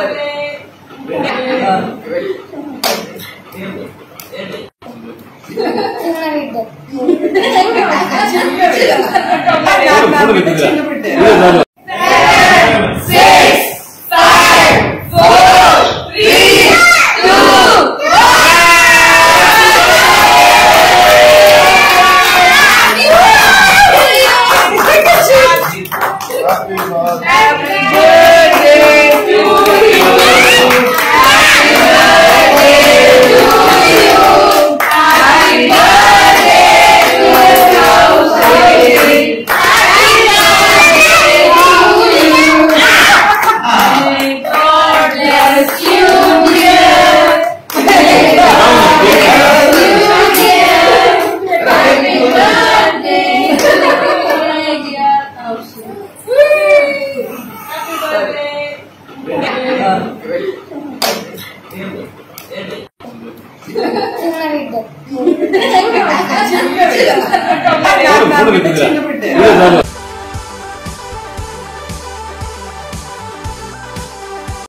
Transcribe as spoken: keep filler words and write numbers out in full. Seven, six, five, four, three, two, one. Happy birthday to you. Gracias.